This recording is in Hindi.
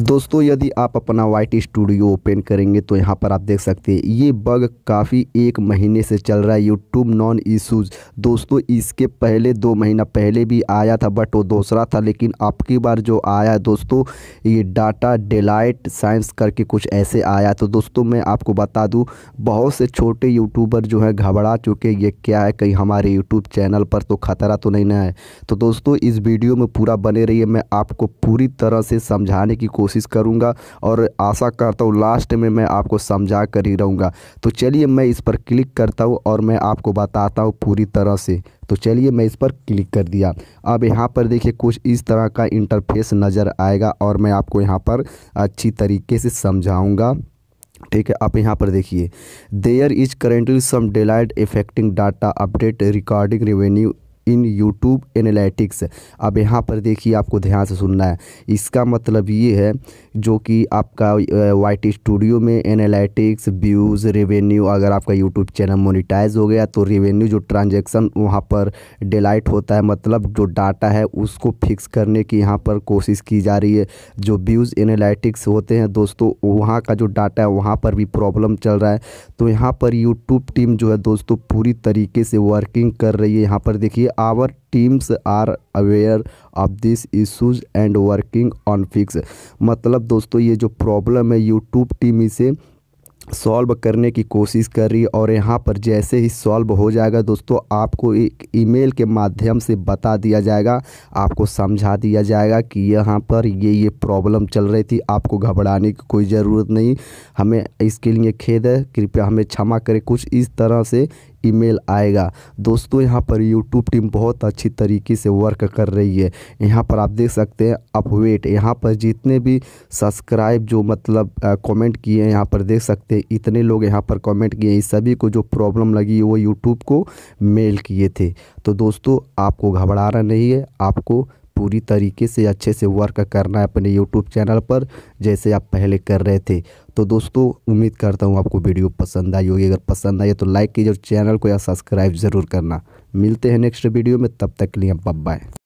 दोस्तों यदि आप अपना YT स्टूडियो ओपन करेंगे तो यहाँ पर आप देख सकते हैं ये बग काफ़ी एक महीने से चल रहा है। यूट्यूब नॉन इशूज़ दोस्तों इसके पहले 2 महीना पहले भी आया था बट वो दूसरा था, लेकिन अब की बार जो आया है दोस्तों ये डाटा डिलाइट साइंस करके कुछ ऐसे आया। तो दोस्तों मैं आपको बता दूं बहुत से छोटे यूट्यूबर जो है घबरा चुके, ये क्या है कहीं हमारे यूट्यूब चैनल पर तो खतरा तो नहीं ना है। तो दोस्तों इस वीडियो में पूरा बने रहिए, मैं आपको पूरी तरह से समझाने की कोशिश करूँगा और आशा करता हूँ लास्ट में मैं आपको समझा कर ही रहूँगा। तो चलिए मैं इस पर क्लिक करता हूँ और मैं आपको बताता हूँ पूरी तरह से। तो चलिए मैं इस पर क्लिक कर दिया। अब यहाँ पर देखिए कुछ इस तरह का इंटरफेस नज़र आएगा और मैं आपको यहाँ पर अच्छी तरीके से समझाऊँगा, ठीक है। आप यहाँ पर देखिए there is currently some delight affecting data update recording revenue in YouTube analytics. अब यहाँ पर देखिए आपको ध्यान से सुनना है, इसका मतलब ये है जो कि आपका YT स्टूडियो में एनालिटिक्स व्यूज़ रेवेन्यू, अगर आपका यूट्यूब चैनल मोनिटाइज हो गया तो रेवेन्यू जो ट्रांजैक्शन वहाँ पर डिलाइट होता है, मतलब जो डाटा है उसको फिक्स करने की यहाँ पर कोशिश की जा रही है। जो व्यूज़ एनालिटिक्स होते हैं दोस्तों वहाँ का जो डाटा है वहाँ पर भी प्रॉब्लम चल रहा है। तो यहाँ पर यूट्यूब टीम जो है दोस्तों पूरी तरीके से वर्किंग कर रही है। यहाँ पर देखिए our teams are aware of this issues and working on fix, मतलब दोस्तों ये जो प्रॉब्लम है यूट्यूब टीम इसे सॉल्व करने की कोशिश कर रही है। और यहाँ पर जैसे ही सॉल्व हो जाएगा दोस्तों आपको एक ईमेल के माध्यम से बता दिया जाएगा, आपको समझा दिया जाएगा कि यहाँ पर ये प्रॉब्लम चल रही थी, आपको घबराने की कोई ज़रूरत नहीं, हमें इसके लिए खेद है, कृपया हमें क्षमा करें। कुछ इस तरह से ईमेल आएगा। दोस्तों यहाँ पर यूट्यूब टीम बहुत अच्छी तरीके से वर्क कर रही है। यहाँ पर आप देख सकते हैं अपवेट, यहाँ पर जितने भी सब्सक्राइब जो मतलब कमेंट किए हैं यहाँ पर देख सकते हैं इतने लोग यहाँ पर कमेंट किए हैं, सभी को जो प्रॉब्लम लगी वो यूट्यूब को मेल किए थे। तो दोस्तों आपको घबराना नहीं है, आपको पूरी तरीके से अच्छे से वर्क करना है अपने YouTube चैनल पर जैसे आप पहले कर रहे थे। तो दोस्तों उम्मीद करता हूँ आपको वीडियो पसंद आई होगी, अगर पसंद आई तो लाइक कीजिए और चैनल को या सब्सक्राइब ज़रूर करना। मिलते हैं नेक्स्ट वीडियो में, तब तक के लिए बाय बाय।